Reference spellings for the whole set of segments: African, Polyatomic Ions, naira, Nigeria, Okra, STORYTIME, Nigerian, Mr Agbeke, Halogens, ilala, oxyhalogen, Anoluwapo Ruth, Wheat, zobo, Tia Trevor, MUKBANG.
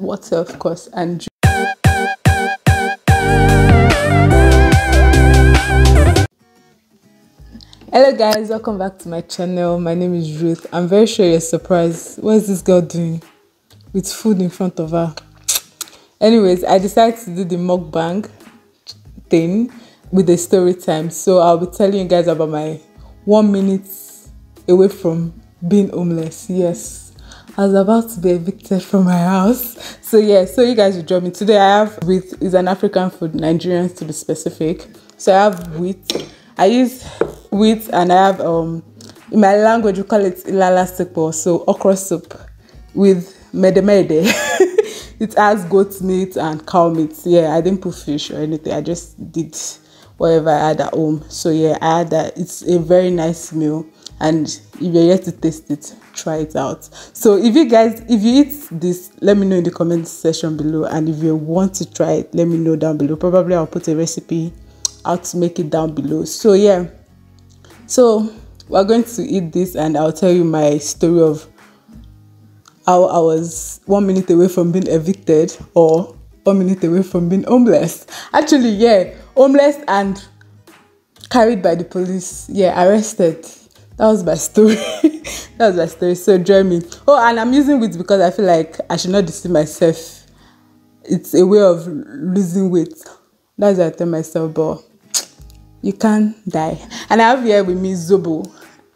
water, of course, and juice. Hello guys, welcome back to my channel. My name is Ruth. I'm very sure you're surprised. What is this girl doing with food in front of her? Anyways, I decided to do the mukbang thing with the story time. So I'll be telling you guys about my 1 minute away from being homeless. Yes, I was about to be evicted from my house. So yeah, so you guys will join me. Today I have wheat. It's an African food, Nigerians to be specific. So I have wheat. I use wheat and I have, in my language, we call it ilala soup, so okra soup with mede. It has goat meat and cow meat. Yeah, I didn't put fish or anything. I just did whatever I had at home. So yeah, I had that. It's a very nice meal. And if you're yet to taste it, try it out. So if you eat this, let me know in the comment section below. And if you want to try it, let me know down below. Probably I'll put a recipe out to make it down below. So yeah, so we're going to eat this and I'll tell you my story of how I was 1 minute away from being evicted or 1 minute away from being homeless. Actually, yeah, homeless and carried by the police. Yeah, arrested. That was my story. That was my story. So join me. Oh, and I'm using wheat because I feel like I should not deceive myself. It's a way of losing weight. That's what I tell myself, but you can die. And I have here with me zobo.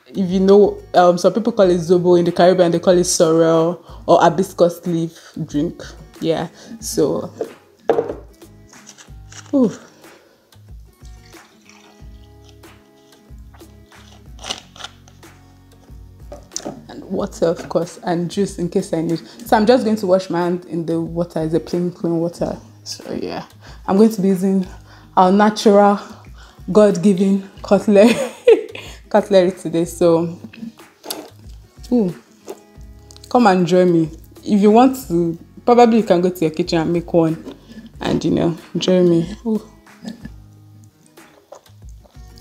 If you know, some people call it zobo in the Caribbean, they call it sorrel or hibiscus leaf drink. Yeah, so. Ooh. And water, of course, and juice in case I need. So I'm just going to wash my hand in the water. It's a clean water. So yeah, I'm going to be using our natural, God-given cutlery today. So come and join me. If you want to, probably you can go to your kitchen and make one and, you know, join me. Ooh.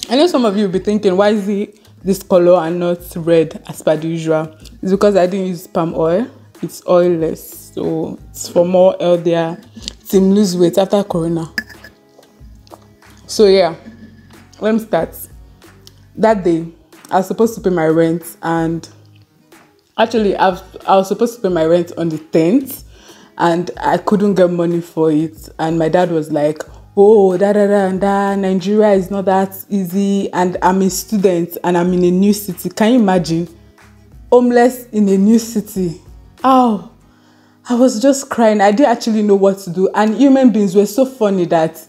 I know some of you will be thinking, why is it this color and not red as per the usual? It's because I didn't use palm oil. It's oilless, so it's for more healthier. Team lose weight after corona. So yeah, let me start. That day, I was supposed to pay my rent, and actually, I was supposed to pay my rent on the 10th, and I couldn't get money for it. And my dad was like, "Oh, Nigeria is not that easy, and I'm a student, and I'm in a new city. Can you imagine? Homeless in a new city. Oh." I was just crying. I didn't actually know what to do. And human beings were so funny that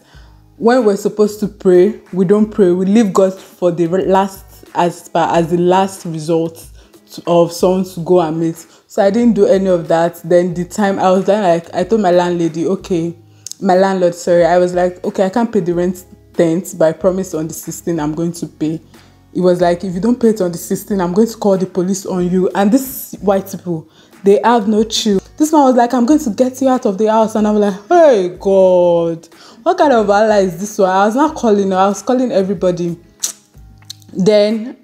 when we're supposed to pray, we don't pray. We leave God for the last, as the last result of someone to go and meet. So I didn't do any of that. Then the time I was done, like, I told my landlady, okay, my landlord, sorry. I was like, okay, I can't pay the rent 10th, but I promise on the 16th I'm going to pay. It was like, if you don't pay it on the 16th, I'm going to call the police on you. And these white people, they have no chill. This man was like, I'm going to get you out of the house. And I'm like, hey, God, what kind of Allah is this one? I was not calling her. I was calling everybody. Then,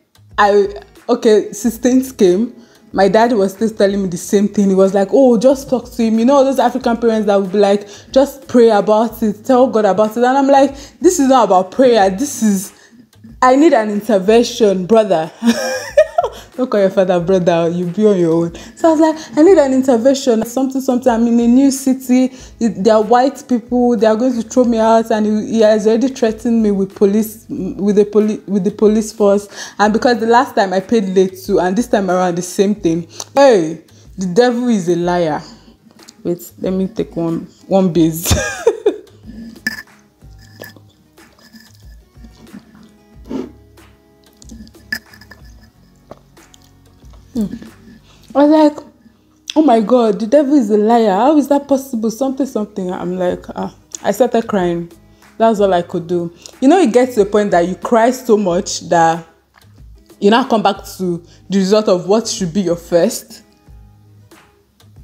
okay, 16th came. My dad was still telling me the same thing. He was like, oh, just talk to him. You know, those African parents that would be like, just pray about it. Tell God about it. And I'm like, this is not about prayer. This is, I need an intervention, brother. Don't call your father brother, you'll be on your own. So I was like, I need an intervention, something. I'm in a new city, there are white people, they are going to throw me out, and he has already threatened me with police, with the police force. And because the last time I paid late too, and this time around the same thing. Hey, the devil is a liar. Wait, let me take one base. I was like, oh my God, the devil is a liar. How is that possible? Something. I'm like, I started crying. That's all I could do. You know, it gets to the point that you cry so much that you now come back to the result of what should be your first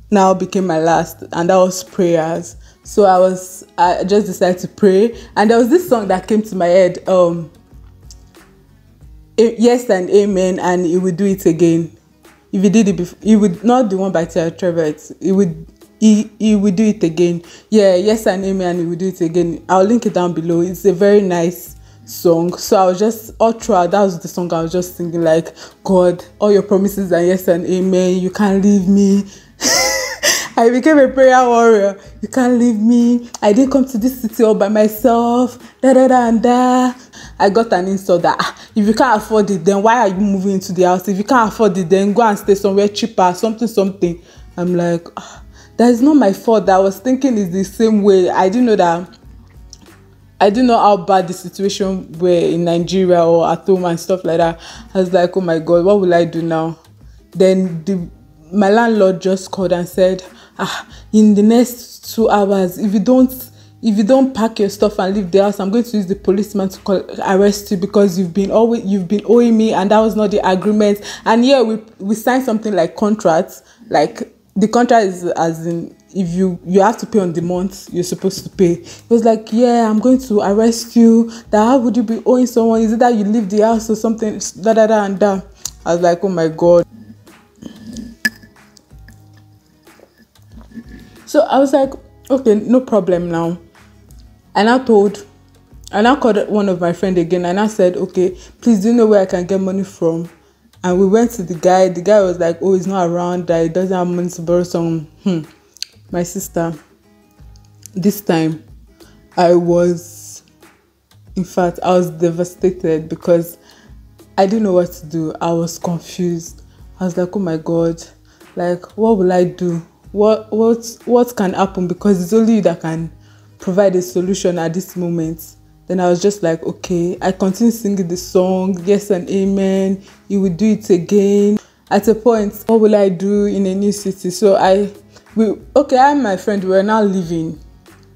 now became my last, and that was prayers. So I just decided to pray, and there was this song that came to my head, Yes and Amen, and He Will Do It Again. If you did it before, you would not, the one by Tia Trevor. It would he will do it again. Yeah, yes and amen, and he will do it again. I'll link it down below. It's a very nice song. So I was just, all throughout, that was the song I was just singing, like, God, all your promises are yes and amen, you can't leave me. I became a prayer warrior. You can't leave me. I didn't come to this city all by myself. Da da da da. I got an insult that if you can't afford it, then why are you moving into the house? If you can't afford it, then go and stay somewhere cheaper, something. I'm like, that is not my fault. I was thinking it's the same way. I didn't know that. I didn't know how bad the situation were in Nigeria or at home and stuff like that. I was like, oh my God, what will I do now? Then my landlord just called and said, in the next 2 hours, if you don't pack your stuff and leave the house, I'm going to use the policeman to arrest you, because you've been owing me, and that was not the agreement. And yeah, we signed something like contracts. Like, the contract is as in, if you have to pay on the month you're supposed to pay. It was like, yeah, I'm going to arrest you. That how would you be owing someone? Is it that you leave the house or something? Da da da and da. I was like, oh my God. So I was like, okay, no problem now. And I called one of my friends again, and I said, okay, please, do you know where I can get money from? And we went to the guy. The guy was like, oh, he's not around, that he doesn't have money to borrow some. My sister, this time I was devastated, because I didn't know what to do. I was confused. I was like, oh my God, like, what will I do? What can happen? Because it's only you that can provide a solution at this moment. Then I was just like, okay, I continued singing the song, yes and amen, you will do it again. At a point, what will I do in a new city? So I and my friend, we were now leaving.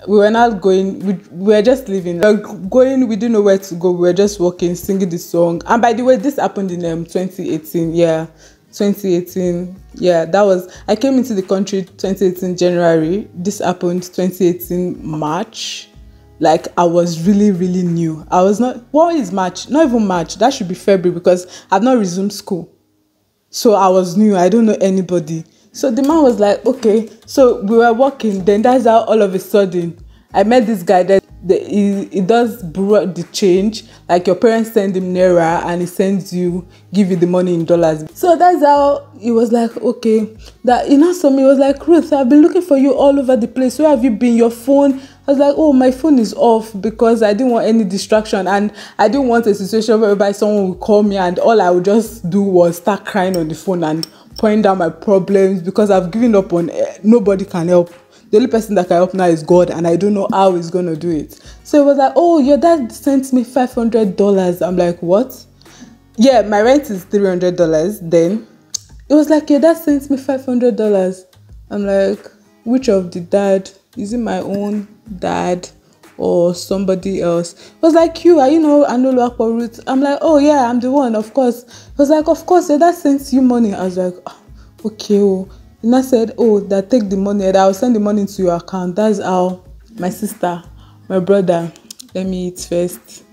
We were not going, we were just leaving. We were going, we didn't know where to go. We were just walking, singing the song. And by the way, this happened in 2018, yeah. 2018, yeah, that was, I came into the country 2018 January. This happened 2018 March. Like, I was really, really new. I was not, what is March? Not even March. That should be February, because I've not resumed school. So I was new. I don't know anybody. So the man was like, okay. So we were walking. Then that's how all of a sudden I met this guy that he does brought the change. Like, your parents send him naira and he sends you, give you the money in dollars. So that's how he was like, okay. That he now saw me, he was like, Ruth, I've been looking for you all over the place. Where have you been? Your phone? I was like, oh, my phone is off, because I didn't want any distraction, and I didn't want a situation whereby someone would call me and all I would just do was start crying on the phone and point out my problems, because I've given up on it. Nobody can help. The only person that can help now is God, and I don't know how he's going to do it. So it was like, oh, your dad sent me $500. I'm like, what? Yeah, my rent is $300 then. It was like, your dad sent me $500. I'm like, which of the dad? Is it my own dad or somebody else? It was like, you, are you know Anoluwapo Ruth? I'm like, oh yeah, I'm the one, of course. It was like, of course, your dad sends you money. I was like, oh, okay, oh. And I said, oh, that take the money, I'll send the money to your account. That's how my sister, my brother, let me eat first.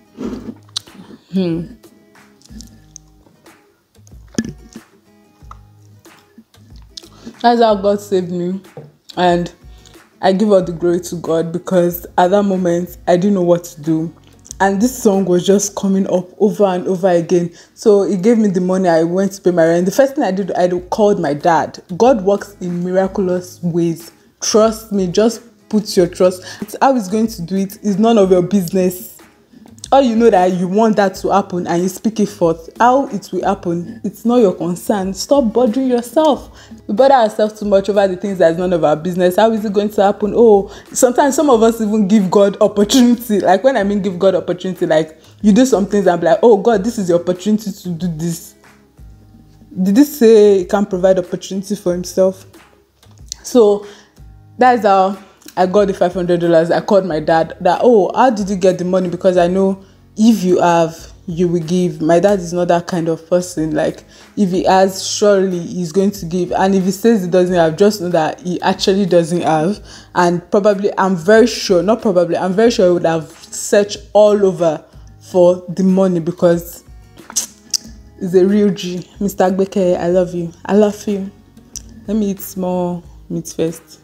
That's how God saved me. And I give all the glory to God, because at that moment, I didn't know what to do. And this song was just coming up over and over again. So he gave me the money. I went to pay my rent. The first thing I did, I called my dad. God works in miraculous ways. Trust me. Just put your trust. How he's going to do it is none of your business. All you know that you want that to happen, and you speak it forth. How it will happen, it's not your concern. Stop bothering yourself. We bother ourselves too much over the things that's none of our business. How is it going to happen? Oh, sometimes some of us even give God opportunity. Like, when I mean give God opportunity, like, you do some things and be like, oh God, this is the opportunity to do this. Did this say he can provide opportunity for himself? So that's our. I got the $500. I called my dad that, oh, how did you get the money? Because I know if you have, you will give. My dad is not that kind of person. Like, if he has, surely he's going to give. And if he says he doesn't have, just know that he actually doesn't have. And probably, I'm very sure he would have searched all over for the money, because he's a real G. Mr. Agbeke, I love you. I love you. Let me eat small meat first.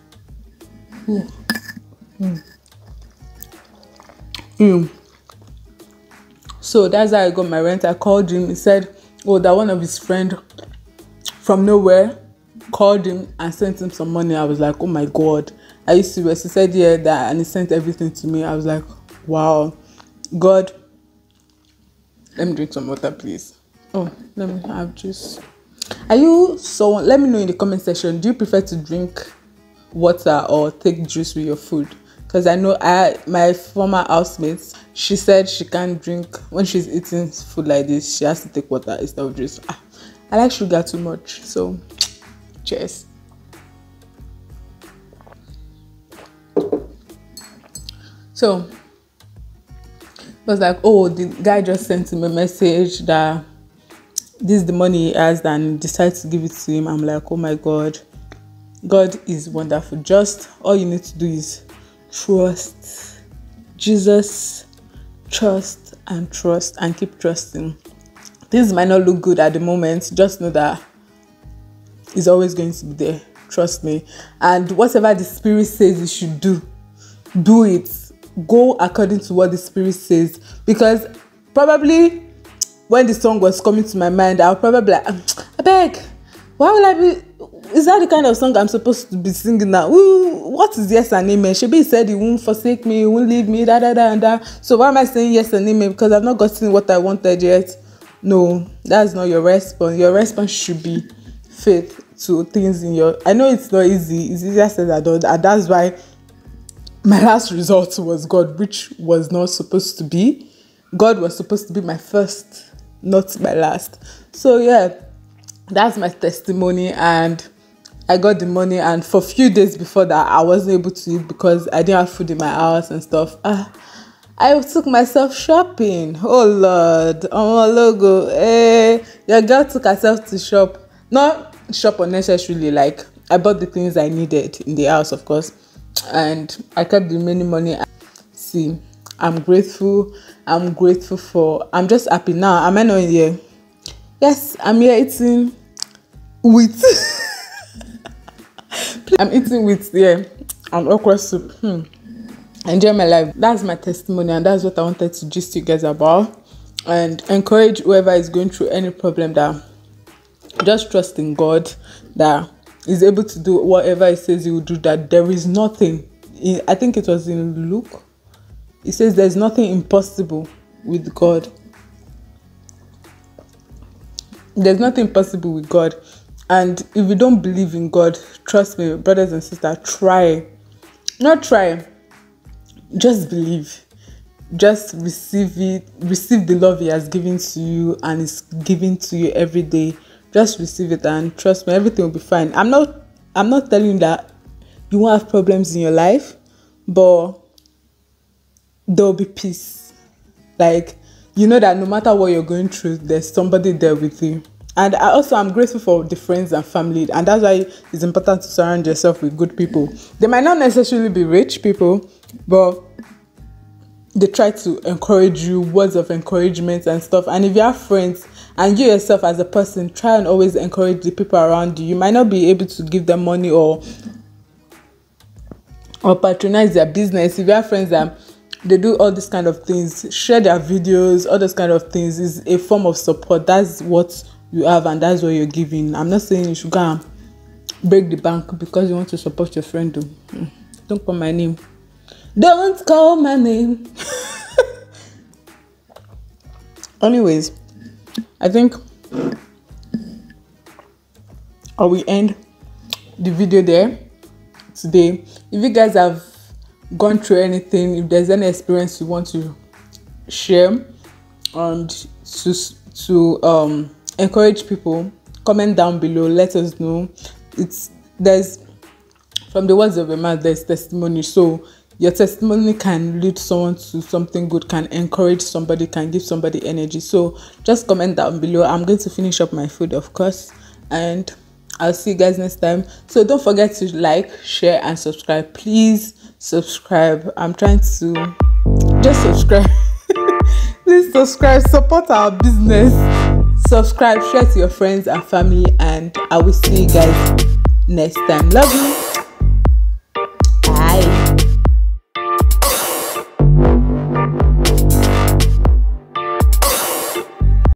So that's how I got my rent. I called him. He said, oh, that one of his friends from nowhere called him and sent him some money. I was like, oh my God, are you serious? He said, yeah, that, and he sent everything to me. I was like, wow, God. Let me drink some water, please. Oh, let me have juice. Are you someone? Let me know in the comment section. Do you prefer to drink water or take juice with your food? Because I know my former housemates, she said she can't drink when she's eating food like this. She has to take water instead of juice. Ah, I like sugar too much. So, cheers. So, it was like, oh, the guy just sent him a message that this is the money he asked and decided to give it to him. I'm like, oh my God, God is wonderful. Just all you need to do is trust Jesus, trust and trust, and keep trusting. Things might not look good at the moment, just know that it's always going to be there. Trust me. And whatever the Spirit says you should do, do it. Go according to what the Spirit says, because probably when the song was coming to my mind, I'll probably like, I beg, why will I be? Is that the kind of song I'm supposed to be singing now? Ooh, what is yes and amen? Shebi said he won't forsake me, he won't leave me, da da da and da. So why am I saying yes and amen? Because I've not gotten what I wanted yet. No, that's not your response. Your response should be faith to things in your. I know it's not easy. It's easier said than done, and that's why my last resort was God, which was not supposed to be. God was supposed to be my first, not my last. So yeah, that's my testimony. And I got the money, and for a few days before that, I wasn't able to eat because I didn't have food in my house and stuff. I took myself shopping. Oh Lord, oh my logo, hey, your girl took herself to shop. Not shop unnecessarily, like I bought the things I needed in the house, of course. And I kept the remaining money. See, I'm grateful for, I'm just happy now. Am I not here? Yes, I'm here eating wheat. I'm eating wheat, yeah, and okra soup. Enjoy my life. That's my testimony, and that's what I wanted to gist you guys about, and encourage whoever is going through any problem that just trust in God, that is able to do whatever he says he will do, that there is nothing. I think it was in Luke. He says there's nothing impossible with God. There's nothing possible with God. And if you don't believe in God, trust me, brothers and sisters, try. Not try. Just believe. Just receive it. Receive the love he has given to you, and is given to you every day. Just receive it, and trust me, everything will be fine. I'm not telling you that you won't have problems in your life, but there will be peace. Like, you know that no matter what you're going through, there's somebody there with you. And I'm grateful for the friends and family, and that's why it's important to surround yourself with good people. They might not necessarily be rich people, but they try to encourage you, words of encouragement and stuff. And if you have friends, and you yourself as a person, try and always encourage the people around you. You might not be able to give them money or patronize their business. If you have friends that they do all these kind of things, share their videos, all those kind of things, is a form of support. That's what you have, and that's what you're giving. I'm not saying you should go and break the bank because you want to support your friend. Don't call my name. Don't call my name. Anyways, I think I will end the video there today. If you guys have gone through anything, if there's any experience you want to share and to encourage people, comment down below. Let us know. There's from the words of a man, there's testimony. So your testimony can lead someone to something good, can encourage somebody, can give somebody energy. So just comment down below. I'm going to finish up my food, of course, and I'll see you guys next time. So don't forget to like, share, and subscribe. Please subscribe. I'm trying to just subscribe. Please subscribe. Support our business. Subscribe, share to your friends and family, and I will see you guys next time. Love you.